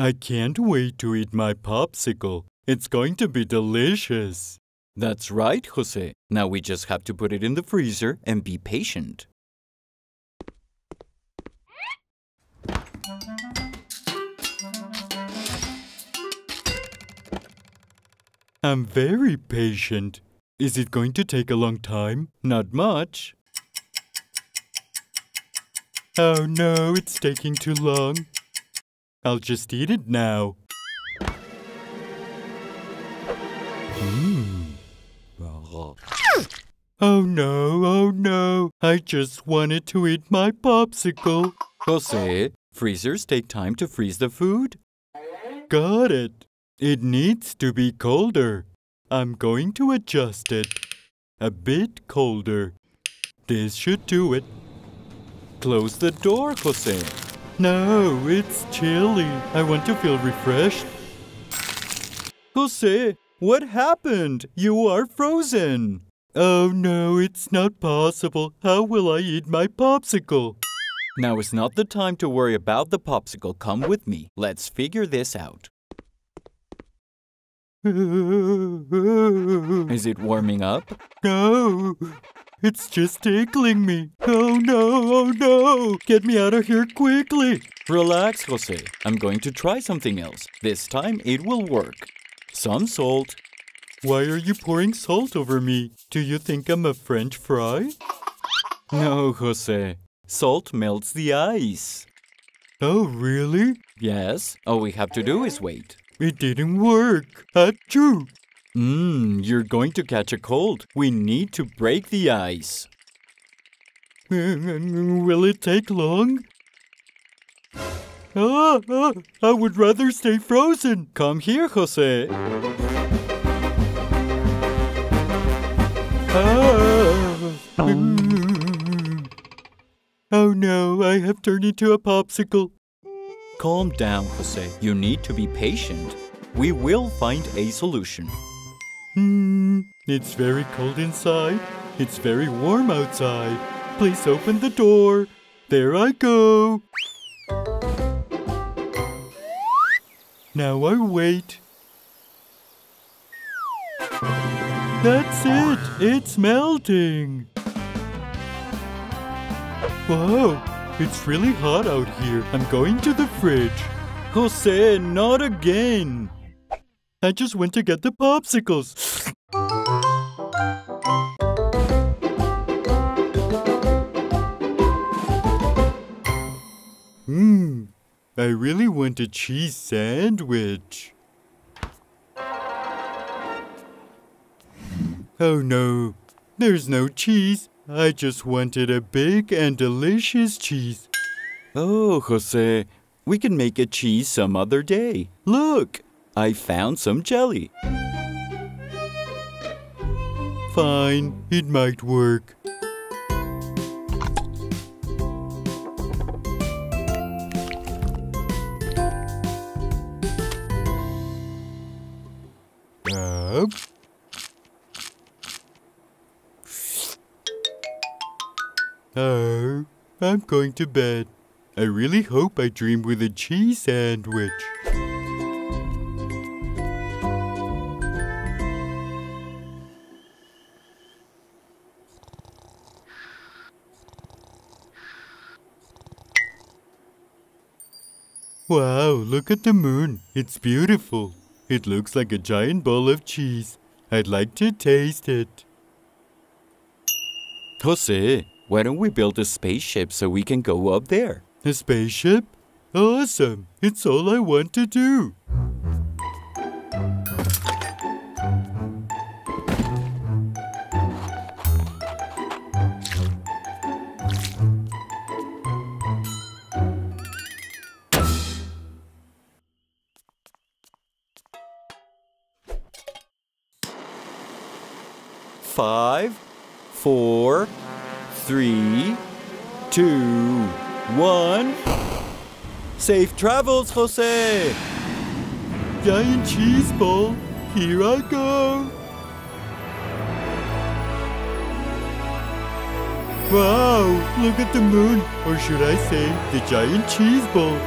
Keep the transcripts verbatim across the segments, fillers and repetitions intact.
I can't wait to eat my popsicle. It's going to be delicious. That's right, José. Now we just have to put it in the freezer and be patient. I'm very patient. Is it going to take a long time? Not much. Oh no, it's taking too long. I'll just eat it now. Mm. Oh no, oh no. I just wanted to eat my popsicle. José, freezers take time to freeze the food. Got it. It needs to be colder. I'm going to adjust it. A bit colder. This should do it. Close the door, José. No, it's chilly. I want to feel refreshed. José, what happened? You are frozen. Oh no, it's not possible. How will I eat my popsicle? Now is not the time to worry about the popsicle. Come with me. Let's figure this out. Is it warming up? No, it's just tickling me. Oh no, oh no, get me out of here quickly. Relax, José. I'm going to try something else. This time it will work. Some salt. Why are you pouring salt over me? Do you think I'm a French fry? No, José. Salt melts the ice. Oh, really? Yes, all we have to do is wait. It didn't work. Achoo! Mmm, you're going to catch a cold. We need to break the ice. Will it take long? Ah, ah, I would rather stay frozen. Come here, José. Ah. Oh no, I have turned into a popsicle. Calm down, José. You need to be patient. We will find a solution. Hmm, it's very cold inside. It's very warm outside. Please open the door. There I go. Now I wait. That's it. It's melting. Whoa. It's really hot out here. I'm going to the fridge. José, not again. I just went to get the popsicles. Mmm, I really want a cheese sandwich. Oh no, there's no cheese. I just wanted a big and delicious cheese. Oh, José, we can make a cheese some other day. Look, I found some jelly. Fine, it might work. Up. Oh, I'm going to bed. I really hope I dream with a cheese sandwich. Wow, look at the moon. It's beautiful. It looks like a giant bowl of cheese. I'd like to taste it. José. Why don't we build a spaceship so we can go up there? A spaceship? Awesome! It's all I want to do! Five, four, Three, two, one. Safe travels, José! Giant cheese ball, here I go! Wow, look at the moon, or should I say, the giant cheese ball.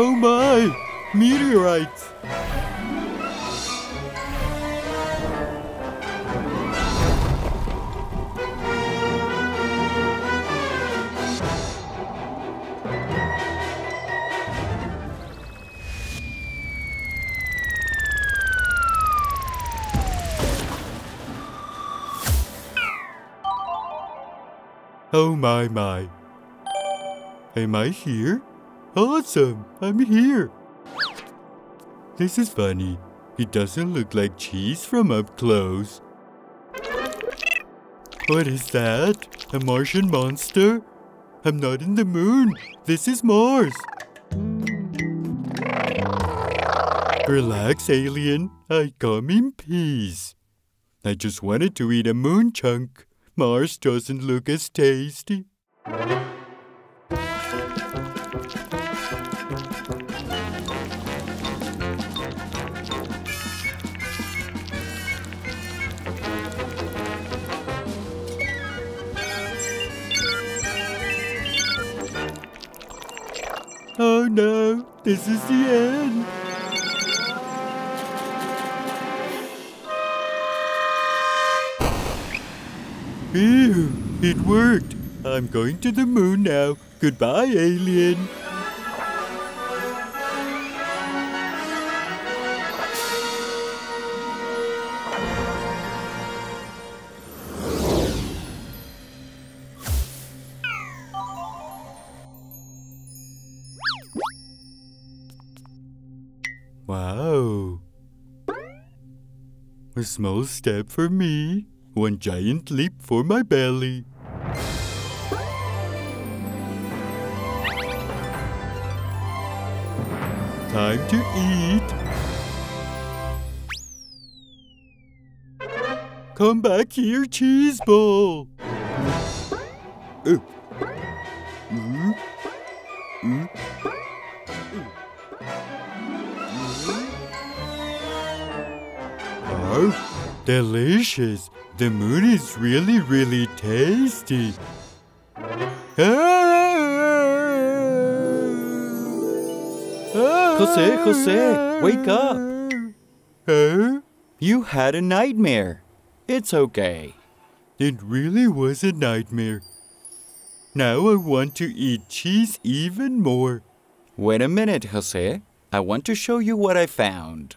Oh my! Meteorites! Oh my my! Am I here? Awesome! I'm here! This is funny. It doesn't look like cheese from up close. What is that? A Martian monster? I'm not in the moon. This is Mars. Relax, alien. I come in peace. I just wanted to eat a moon chunk. Mars doesn't look as tasty. Oh no, this is the end. Ew, it worked. I'm going to the moon now. Goodbye, alien. Wow. A small step for me. One giant leap for my belly. Time to eat. Come back here, cheese ball. Uh. Mm. Mm. Oh, delicious. The moon is really, really tasty. José, José, wake up. Huh? You had a nightmare. It's okay. It really was a nightmare. Now I want to eat cheese even more. Wait a minute, José. I want to show you what I found.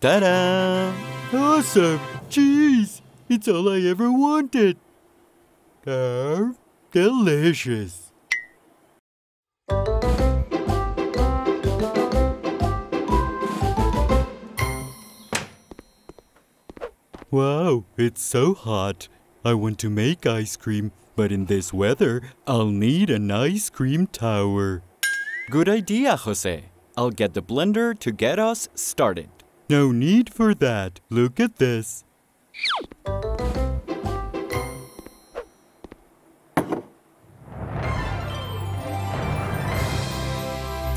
Ta-da! Awesome! Cheese! It's all I ever wanted! Uh, delicious! Wow, it's so hot! I want to make ice cream, but in this weather, I'll need an ice cream tower. Good idea, José! I'll get the blender to get us started. No need for that. Look at this.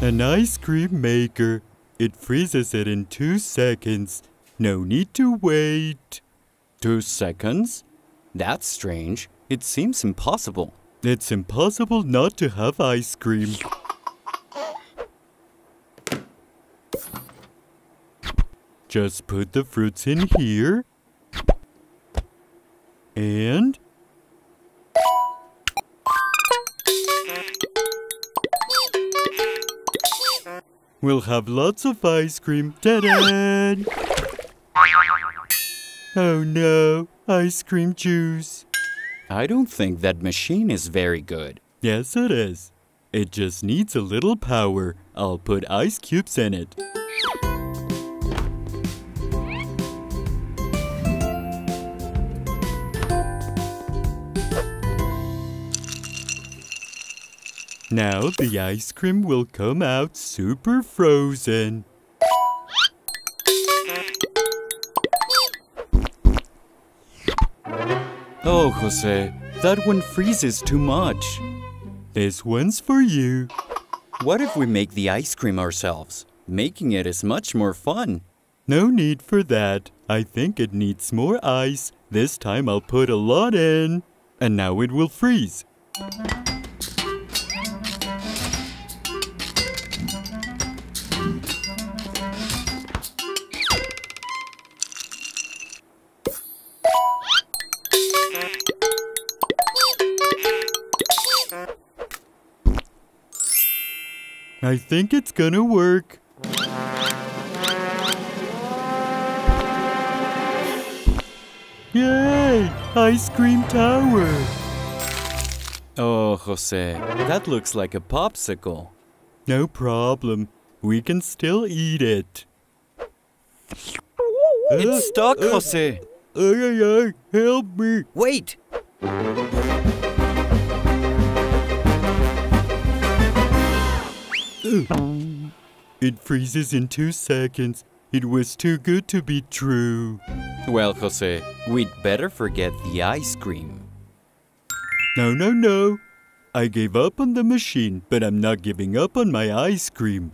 An ice cream maker. It freezes it in two seconds. No need to wait. Two seconds? That's strange. It seems impossible. It's impossible not to have ice cream. Just put the fruits in here. And... we'll have lots of ice cream. Ta-da! Oh no, ice cream juice. I don't think that machine is very good. Yes, it is. It just needs a little power. I'll put ice cubes in it. Now the ice cream will come out super frozen. Oh, José, that one freezes too much. This one's for you. What if we make the ice cream ourselves? Making it is much more fun. No need for that. I think it needs more ice. This time I'll put a lot in. And now it will freeze. I think it's gonna work. Yay! Ice cream tower! Oh, José, that looks like a popsicle. No problem. We can still eat it. It's uh, stuck, uh, José. Uh, uh, help me. Wait. Uh, it freezes in two seconds. It was too good to be true. Well, José, we'd better forget the ice cream. No, no, no. I gave up on the machine, but I'm not giving up on my ice cream.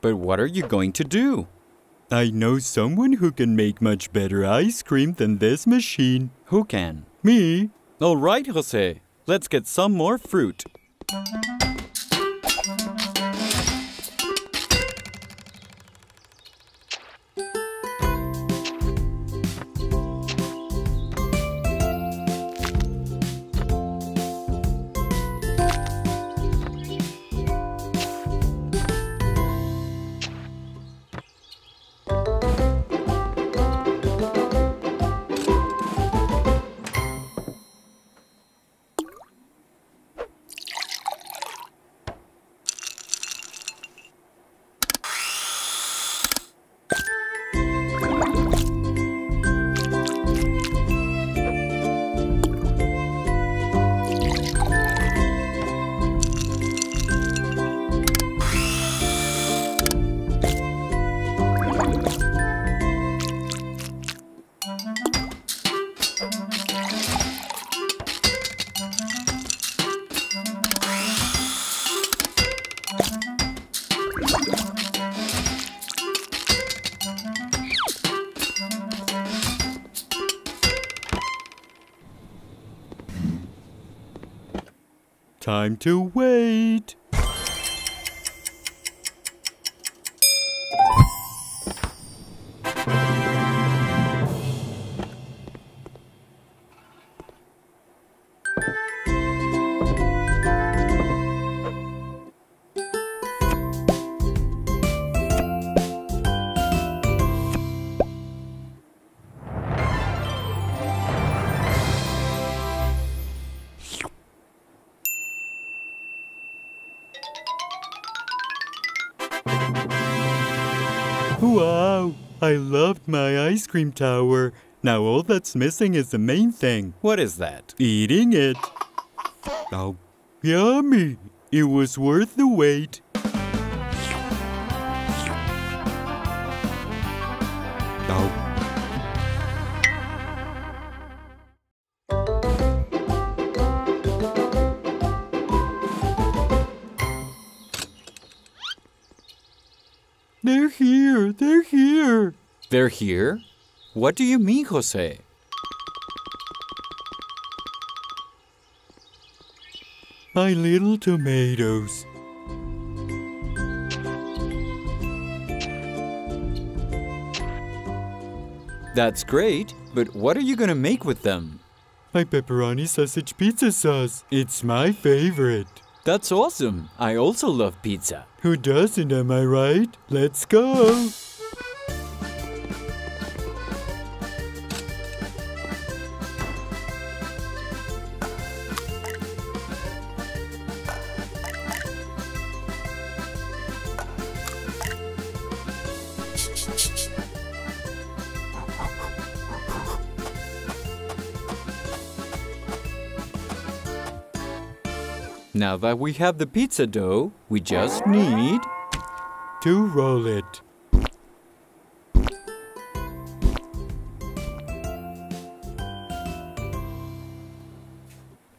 But what are you going to do? I know someone who can make much better ice cream than this machine. Who can? Me. All right, José. Let's get some more fruit. Time to wait. Wow! I loved my ice cream tower. Now all that's missing is the main thing. What is that? Eating it. Oh, yummy! It was worth the wait. Oh. They're here! They're here! They're here? What do you mean, José? My little tomatoes. That's great, but what are you gonna make with them? My pepperoni sausage pizza sauce. It's my favorite. That's awesome. I also love pizza. Who doesn't, am I right? Let's go. Now that we have the pizza dough, we just need to roll it.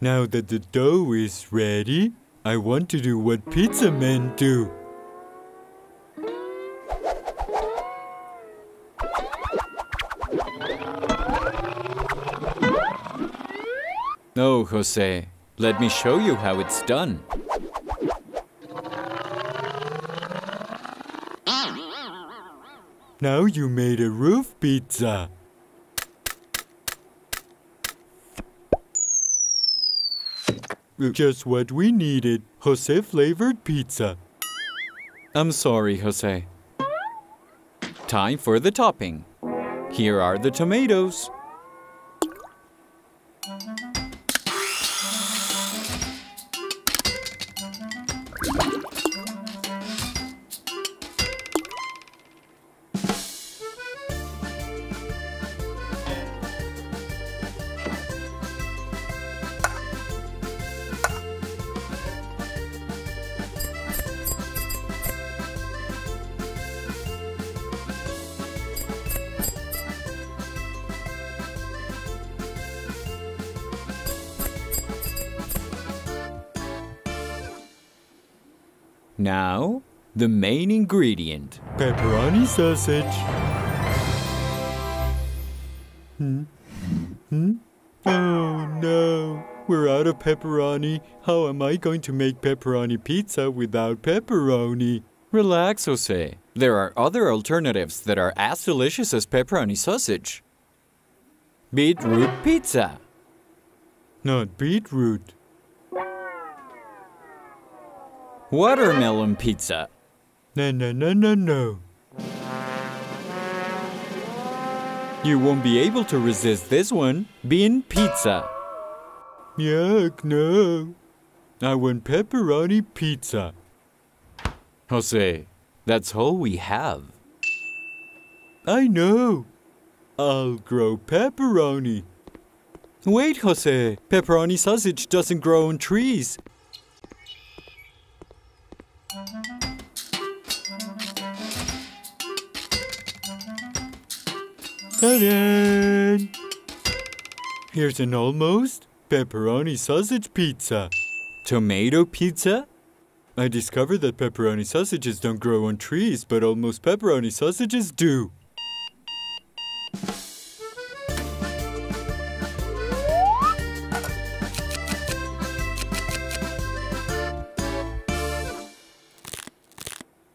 Now that the dough is ready, I want to do what pizza men do. No, José. Let me show you how it's done. Now you made a roof pizza. Just what we needed, José flavored pizza. I'm sorry, José. Time for the topping. Here are the tomatoes. Now, the main ingredient, pepperoni sausage. Hmm? Hmm? Oh no, we're out of pepperoni. How am I going to make pepperoni pizza without pepperoni? Relax, José. There are other alternatives that are as delicious as pepperoni sausage. Beetroot pizza. Not beetroot. Watermelon pizza. No, no, no, no, no. You won't be able to resist this one. Bean pizza. Yuck, no. I want pepperoni pizza. José, that's all we have. I know. I'll grow pepperoni. Wait, José. Pepperoni sausage doesn't grow on trees. Ta-da! Here's an almost pepperoni sausage pizza. Tomato pizza? I discovered that pepperoni sausages don't grow on trees, but almost pepperoni sausages do.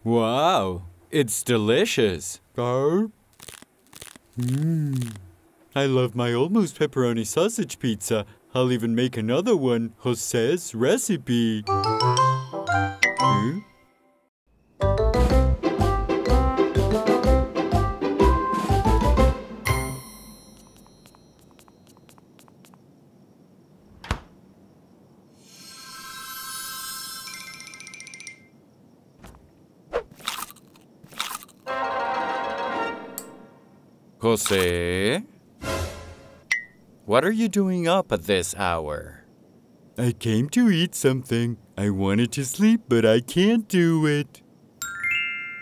Wow, it's delicious. Garb. Mmm. I love my almost pepperoni sausage pizza. I'll even make another one, José's recipe. Hmm? José, what are you doing up at this hour? I came to eat something. I wanted to sleep, but I can't do it.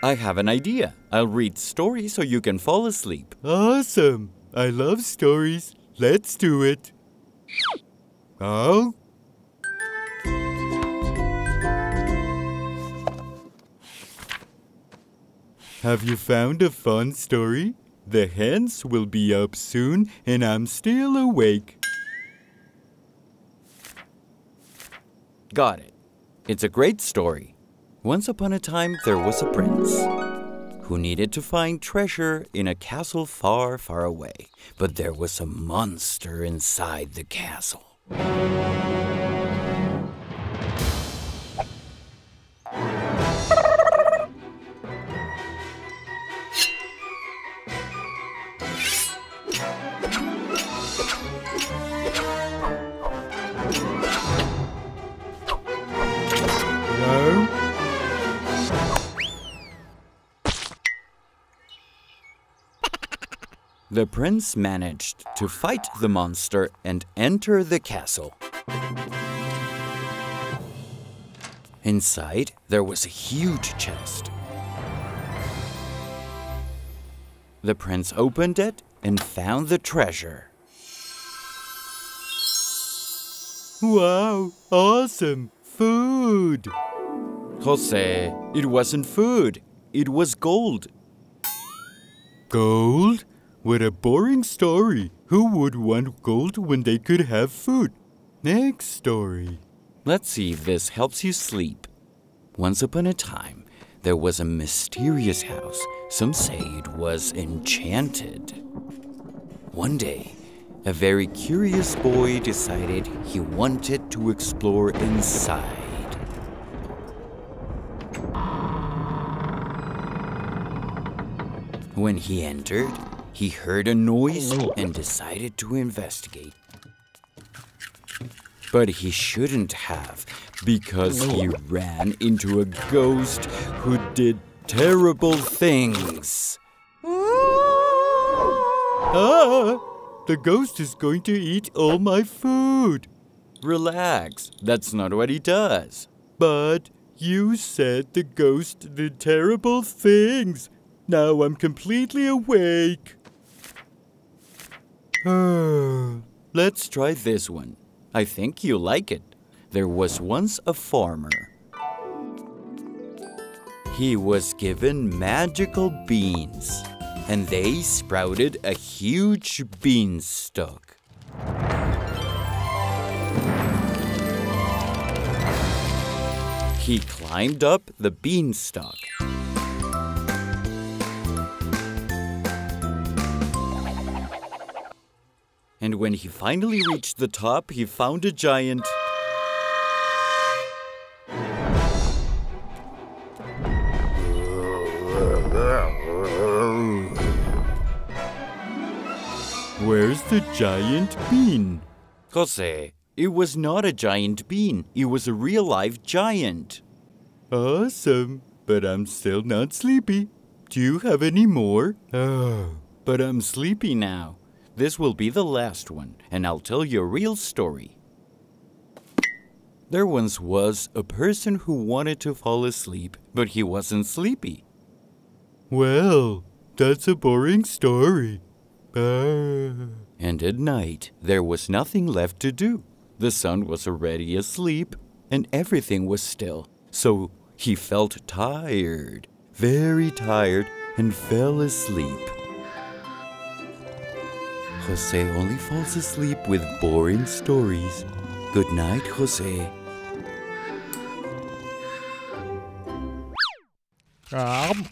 I have an idea. I'll read stories so you can fall asleep. Awesome. I love stories. Let's do it. Oh? Have you found a fun story? The hens will be up soon, and I'm still awake. Got it. It's a great story. Once upon a time, there was a prince who needed to find treasure in a castle far, far away. But there was a monster inside the castle. The prince managed to fight the monster and enter the castle. Inside, there was a huge chest. The prince opened it and found the treasure. Wow, awesome! Food! José, it wasn't food. It was gold. Gold? What a boring story. Who would want gold when they could have food? Next story. Let's see if this helps you sleep. Once upon a time, there was a mysterious house. Some say it was enchanted. One day, a very curious boy decided he wanted to explore inside. When he entered, he heard a noise and decided to investigate. But he shouldn't have, because he ran into a ghost who did terrible things. Ah! The ghost is going to eat all my food. Relax, that's not what he does. But you said the ghost did terrible things. Now I'm completely awake. Let's try this one. I think you'll like it. There was once a farmer. He was given magical beans, and they sprouted a huge beanstalk. He climbed up the beanstalk. And when he finally reached the top, he found a giant. Where's the giant bean? José, it was not a giant bean. It was a real live giant. Awesome, but I'm still not sleepy. Do you have any more? Oh, but I'm sleepy now. This will be the last one, and I'll tell you a real story. There once was a person who wanted to fall asleep, but he wasn't sleepy. Well, that's a boring story. Ah. And at night, there was nothing left to do. The sun was already asleep, and everything was still. So he felt tired, very tired, and fell asleep. José only falls asleep with boring stories. Good night, José. Um.